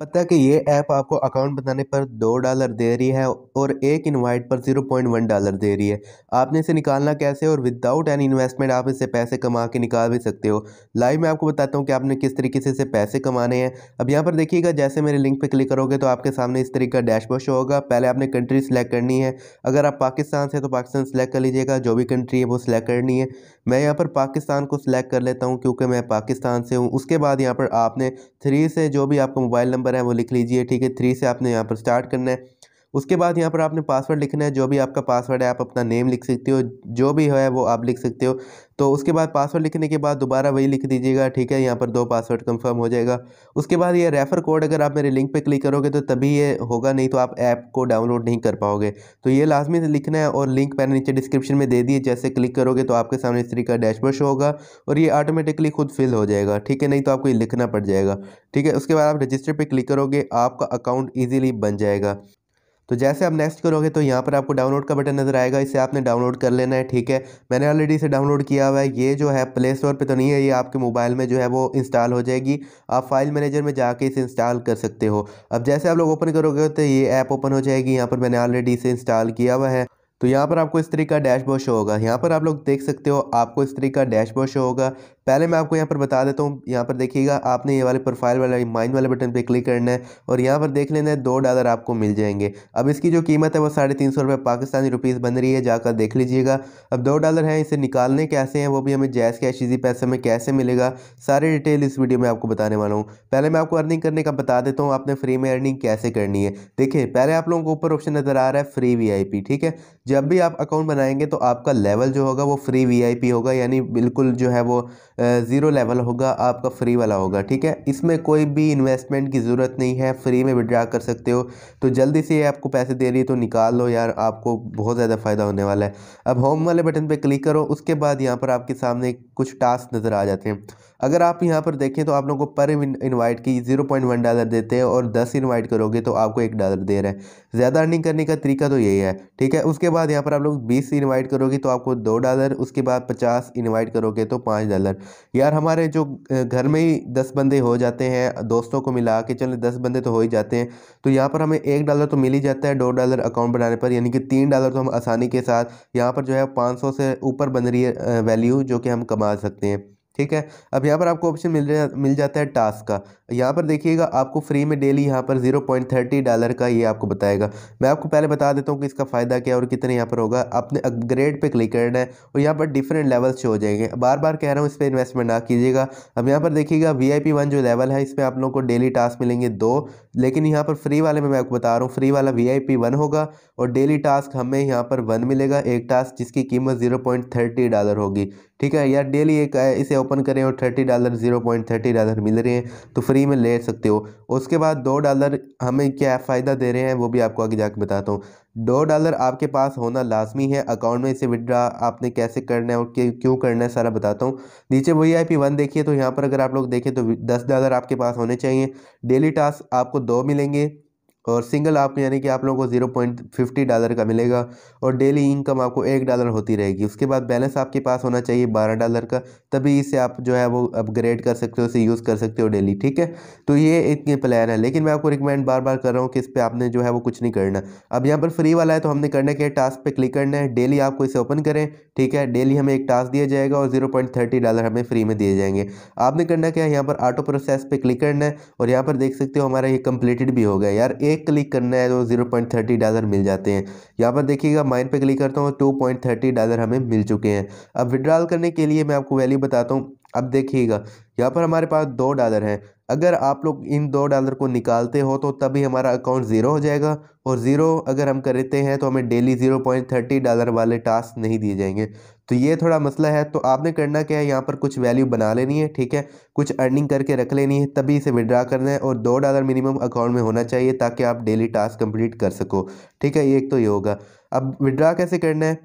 पता है कि ये ऐप आपको अकाउंट बनाने पर $2 दे रही है और एक इनवाइट पर $0.1 दे रही है। आपने इसे निकालना कैसे और विदाउट एनी इन्वेस्टमेंट आप इससे पैसे कमा के निकाल भी सकते हो। लाइव मैं आपको बताता हूँ कि आपने किस तरीके से इसे पैसे कमाने हैं। अब यहाँ पर देखिएगा, जैसे मेरे लिंक पर क्लिक करोगे तो आपके सामने इस तरीके का डैशबोर्ड शो होगा। पहले आपने कंट्री सेलेक्ट करनी है। अगर आप पाकिस्तान से तो पाकिस्तान सेलेक्ट कर लीजिएगा, जो भी कंट्री है वो सिलेक्ट करनी है। मैं यहाँ पर पाकिस्तान को सिलेक्ट कर लेता हूँ क्योंकि मैं पाकिस्तान से हूँ। उसके बाद यहाँ पर आपने 3 से जो भी आपका मोबाइल नंबर है वो लिख लीजिए, ठीक है। 3 से आपने यहाँ पर स्टार्ट करना है। उसके बाद यहाँ पर आपने पासवर्ड लिखना है, जो भी आपका पासवर्ड है आप अपना नेम लिख सकते हो, जो भी है वो आप लिख सकते हो। तो उसके बाद पासवर्ड लिखने के बाद दोबारा वही लिख दीजिएगा, ठीक है। यहाँ पर 2 पासवर्ड कंफर्म हो जाएगा। उसके बाद ये रेफ़र कोड, अगर आप मेरे लिंक पे क्लिक करोगे तो तभी ये होगा, नहीं तो आप ऐप को डाउनलोड नहीं कर पाओगे। तो ये लाजमी लिखना है और लिंक मैंने नीचे डिस्क्रिप्शन में दे दिए। जैसे क्लिक करोगे तो आपके सामने इस तरीके का डैशबोर्ड शो होगा और ये ऑटोमेटिकली खुद फिल हो जाएगा, ठीक है। नहीं तो आपको ये लिखना पड़ जाएगा, ठीक है। उसके बाद आप रजिस्टर पर क्लिक करोगे, आपका अकाउंट ईजिली बन जाएगा। तो जैसे आप नेक्स्ट करोगे तो यहाँ पर आपको डाउनलोड का बटन नज़र आएगा, इसे आपने डाउनलोड कर लेना है, ठीक है। मैंने ऑलरेडी इसे डाउनलोड किया हुआ है। ये जो है प्ले स्टोर पे तो नहीं है, ये आपके मोबाइल में जो है वो इंस्टॉल हो जाएगी। आप फाइल मैनेजर में जाके इसे इंस्टॉल कर सकते हो। अब जैसे आप लोग ओपन करोगे तो ये ऐप ओपन हो जाएगी। यहाँ पर मैंने ऑलरेडी इसे इंस्टॉल किया हुआ है। तो यहाँ पर आपको इस तरीके का डैशबोर्ड शो होगा। यहाँ पर आप लोग देख सकते हो, आपको इस तरीके का डैशबोर्ड शो होगा। पहले मैं आपको यहाँ पर बता देता हूँ। यहाँ पर देखिएगा, आपने ये वाले प्रोफाइल वाला माइन वाले बटन पे क्लिक करना है और यहाँ पर देख लेना है $2 आपको मिल जाएंगे। अब इसकी जो कीमत है वो ₹350 पाकिस्तानी रुपीज़ बन रही है, जाकर देख लीजिएगा। अब $2 हैं, इसे निकालने कैसे हैं वो भी हमें जैज़ कैश इजी पैसे में कैसे मिलेगा, सारी डिटेल इस वीडियो में आपको बताने वाला हूँ। पहले मैं आपको अर्निंग करने का बता देता हूँ, आपने फ्री में अर्निंग कैसे करनी है। देखिए, पहले आप लोगों को ऊपर ऑप्शन नज़र आ रहा है फ्री VIP, ठीक है। जब भी आप अकाउंट बनाएंगे तो आपका लेवल जो होगा वो फ्री VIP होगा, यानी बिल्कुल जो है वो 0 लेवल होगा, आपका फ्री वाला होगा, ठीक है। इसमें कोई भी इन्वेस्टमेंट की ज़रूरत नहीं है, फ्री में विड्रॉ कर सकते हो। तो जल्दी से आपको पैसे दे रही है तो निकाल लो यार, आपको बहुत ज़्यादा फ़ायदा होने वाला है। अब होम वाले बटन पे क्लिक करो। उसके बाद यहाँ पर आपके सामने कुछ टास्क नज़र आ जाते हैं। अगर आप यहाँ पर देखें तो आप लोगों को पर इनवाइट की $0.1 देते हैं और 10 इनवाइट करोगे तो आपको $1 दे रहा है। ज़्यादा अर्निंग करने का तरीका तो यही है, ठीक है। उसके बाद यहाँ पर आप लोग 20 इनवाइट करोगे तो आपको $2, उसके बाद 50 इनवाइट करोगे तो $5। यार हमारे जो घर में ही 10 बंदे हो जाते हैं, दोस्तों को मिला के चले 10 बंदे तो हो ही जाते हैं। तो यहाँ पर हमें $1 तो मिल ही जाता है $2 अकाउंट बनाने पर, यानी कि $3 तो हम आसानी के साथ यहाँ पर जो है 500 से ऊपर बन रही है वैल्यू जो कि हम कमा सकते हैं, ठीक है। अब यहाँ पर आपको ऑप्शन मिल जाता है टास्क का। यहाँ पर देखिएगा, आपको फ्री में डेली यहाँ पर $0.30 का ये आपको बताएगा। मैं आपको पहले बता देता हूँ कि इसका फ़ायदा क्या है और कितने यहाँ पर होगा। आपने अपग्रेड पे क्लिक करना है और यहाँ पर डिफरेंट लेवल्स हो जाएंगे। बार बार कह रहा हूँ, इस पर इन्वेस्टमेंट ना कीजिएगा। अब यहाँ पर देखिएगा VIP 1 जो लेवल है, इस पर आप लोग को डेली टास्क मिलेंगे 2, लेकिन यहाँ पर फ्री वाले में मैं आपको बता रहा हूँ फ्री वाला VIP 1 होगा और डेली टास्क हमें यहाँ पर 1 मिलेगा, एक टास्क जिसकी कीमत $0.30 होगी, ठीक है। यार डेली एक इसे ओपन करें और $30 $0.30 मिल रहे हैं तो फ्री में ले सकते हो। उसके बाद $2 हमें क्या फ़ायदा दे रहे हैं वो भी आपको आगे जाके बताता हूँ। $2 आपके पास होना लाजमी है अकाउंट में। इसे विड्रा आपने कैसे करना है और क्यों करना है सारा बताता हूँ। नीचे VIP 1 देखिए तो यहाँ पर अगर आप लोग देखें तो $10 आपके पास होने चाहिए। डेली टास्क आपको 2 मिलेंगे और सिंगल आप यानी कि आप लोगों को $0.50 का मिलेगा और डेली इनकम आपको $1 होती रहेगी। उसके बाद बैलेंस आपके पास होना चाहिए $12 का, तभी इसे आप जो है वो अपग्रेड कर सकते हो, इसे यूज़ कर सकते हो डेली, ठीक है। तो ये इतने प्लान है, लेकिन मैं आपको रिकमेंड बार बार कर रहा हूँ कि इस पर आपने जो है वो कुछ नहीं करना। अब यहाँ पर फ्री वाला है तो हमने करने के टास्क पर क्लिक करना है। डेली आपको इसे ओपन करें, ठीक है। डेली हमें एक टास्क दिया जाएगा और $0.30 हमें फ्री में दिए जाएंगे। आपने करना क्या है, यहाँ पर ऑटो प्रोसेस पर क्लिक करना है और यहाँ पर देख सकते हो हमारा ये कंप्लीटेड भी हो गया। यार क्लिक करना है तो $0.30 मिल जाते हैं। यहाँ पर देखिएगा माइन पे क्लिक करता हूँ, $2.30 हमें मिल चुके हैं। अब विड्रॉल करने के लिए मैं आपको वैल्यू बताता हूँ। अब देखिएगा यहाँ पर हमारे पास $2 हैं। अगर आप लोग इन $2 को निकालते हो तो तभी हमारा अकाउंट 0 हो जाएगा और 0 अगर हम करते हैं तो हमें डेली $0.30 वाले टास्क नहीं दिए जाएंगे। तो ये थोड़ा मसला है। तो आपने करना क्या है, यहाँ पर कुछ वैल्यू बना लेनी है, ठीक है। कुछ अर्निंग करके रख लेनी है, तभी इसे विड्रा करना है और $2 मिनिमम अकाउंट में होना चाहिए ताकि आप डेली टास्क कंप्लीट कर सको, ठीक है। एक तो ये होगा। अब विड्रा कैसे करना है,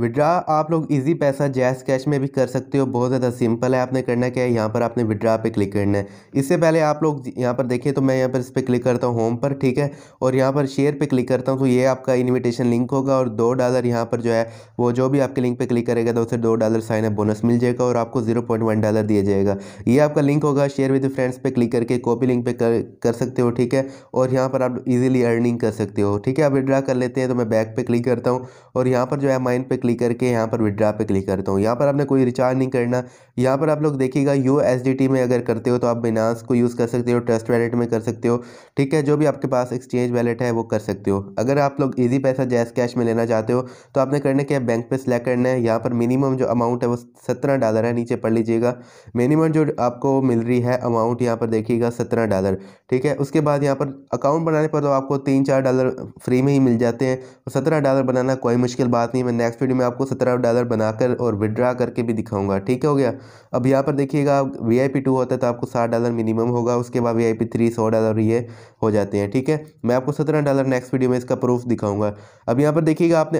विड्रा आप लोग इजी पैसा जैज़ कैश में भी कर सकते हो, बहुत ज़्यादा सिंपल है। आपने करना क्या है, यहाँ पर आपने विड्रा पे क्लिक करना है। इससे पहले आप लोग यहाँ पर देखिए, तो मैं यहाँ पर इस पर क्लिक करता हूँ होम पर, ठीक है, और यहाँ पर शेयर पे क्लिक करता हूँ। तो ये आपका इन्विटेशन लिंक होगा और $2 यहाँ पर जो है वो जो भी आपके लिंक पर क्लिक करेगा तो उसे $2 साइन अप बोनस मिल जाएगा और आपको $0.1 दिया जाएगा। ये आपका लिंक होगा, शेयर विद फ्रेंड्स पर क्लिक करके कॉपी लिंक पे कर सकते हो, ठीक है, और यहाँ पर आप ईजिली अर्निंग कर सकते हो, ठीक है। आप विड्रा कर लेते हैं, तो मैं बैक पे क्लिक करता हूँ और यहाँ पर जो है माइन पे करके यहाँ पर विड्रा पे क्लिक करता हूँ। यहाँ पर आपने कोई रिचार्ज नहीं करना। यहाँ पर आप लोग देखिएगा USDT में अगर करते हो तो आप बिनांस को यूज़ कर सकते हो, ट्रस्ट वैलेट में कर सकते हो, ठीक है, जो भी आपके पास एक्सचेंज वैलेट है वो कर सकते हो। अगर आप लोग इजी पैसा जैज़ कैश में लेना चाहते हो तो आपने करने के बैंक पे सिलेक्ट करना है। यहाँ पर मिनिमम जो अमाउंट है वो $17 है, नीचे पढ़ लीजिएगा। मिनिमम जो आपको मिल रही है अमाउंट यहाँ पर देखिएगा $17, ठीक है। उसके बाद यहाँ पर अकाउंट बनाने पर तो आपको $3-4 फ्री में ही मिल जाते हैं और $17 बनाना कोई मुश्किल बात नहीं। मैं नेक्स्ट वीडियो में आपको $17 बनाकर और विड्रा करके भी दिखाऊंगा, ठीक हो गया। अब यहाँ पर देखिएगा VIP 2 होता है तो आपको $60 मिनिमम होगा, उसके बाद VIP 3 $100 ये हो जाते हैं, ठीक है। मैं आपको $17 नेक्स्ट वीडियो में इसका प्रूफ दिखाऊंगा। अब यहाँ पर देखिएगा आपने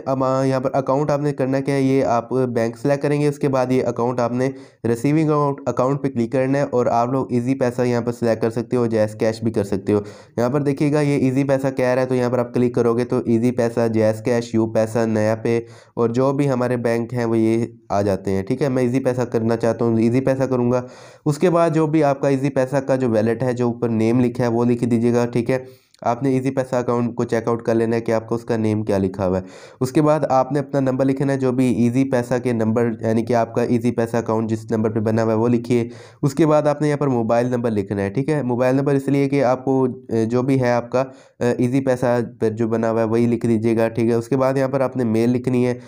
यहाँ पर अकाउंट आपने करना क्या है, ये आप बैंक सेलेक्ट करेंगे, उसके बाद ये अकाउंट आपने रिसीविंग अकाउंट पर क्लिक करना है और आप लोग इजी पैसा यहाँ पर सिलेक्ट कर सकते हो, जैज़ कैश भी कर सकते हो। यहाँ पर देखिएगा ये इजी पैसा कह रहा है, तो यहाँ पर आप क्लिक करोगे तो इजी पैसा, जैज़ कैश, यू पैसा, नया पे और जो भी हमारे बैंक हैं वो ये आ जाते हैं, ठीक है। मैं इजी पैसा करना चाहता हूँ, इजी पैसा करूँगा। उसके बाद जो भी आपका इजी पैसा का जो वैलेट है, जो ऊपर नेम लिखा है वो लिख दीजिएगा, ठीक है। आपने इजी पैसा अकाउंट को चेकआउट कर लेना है कि आपका उसका नेम क्या लिखा हुआ है। उसके बाद आपने अपना नंबर लिखना है, जो भी इजी पैसा के नंबर यानी कि आपका इजी पैसा अकाउंट जिस नंबर पे बना हुआ है वो लिखिए। उसके बाद आपने यहाँ पर मोबाइल नंबर लिखना है, ठीक है। मोबाइल नंबर इसलिए कि आपको जो भी है आपका इजी पैसा पर जो बना हुआ है वही लिख दीजिएगा, ठीक है। उसके बाद यहाँ पर आपने मेल लिखनी है,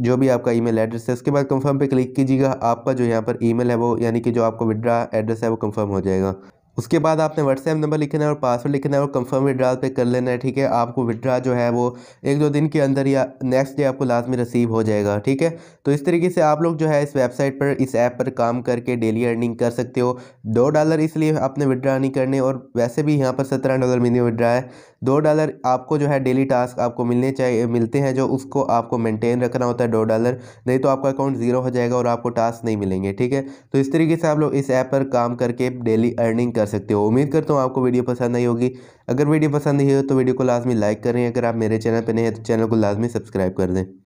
जो भी आपका ईमेल एड्रेस है। उसके बाद कंफर्म पे क्लिक कीजिएगा, आपका जो यहाँ पर ईमेल है वो यानी कि जो आपका विड्रा एड्रेस है वो कंफर्म हो जाएगा। उसके बाद आपने व्हाट्सएप नंबर लिखना है और पासवर्ड लिखना है और कंफर्म विड्रॉल पे कर लेना है, ठीक है। आपको विड्रॉ जो है वो 1-2 दिन के अंदर या नेक्स्ट डे आपको लास्ट में रिसीव हो जाएगा, ठीक है। तो इस तरीके से आप लोग जो है इस वेबसाइट पर, इस ऐप पर काम करके डेली अर्निंग कर सकते हो। $2 इसलिए आपने विड्रॉ नहीं करने, और वैसे भी यहाँ पर $17 मिनिमम विड्रॉ है। $2 आपको जो है डेली टास्क आपको मिलते हैं, जो उसको आपको मेंटेन रखना होता है $2, नहीं तो आपका अकाउंट ज़ीरो हो जाएगा और आपको टास्क नहीं मिलेंगे, ठीक है। तो इस तरीके से आप लोग इस ऐप पर काम करके डेली अर्निंग कर सकते हो। उम्मीद करता हूँ आपको वीडियो पसंद आई होगी। अगर वीडियो पसंद आई हो तो वीडियो को लाजमी लाइक करें। अगर आप मेरे चैनल पर नहीं हैं तो चैनल को लाजमी सब्सक्राइब कर दें।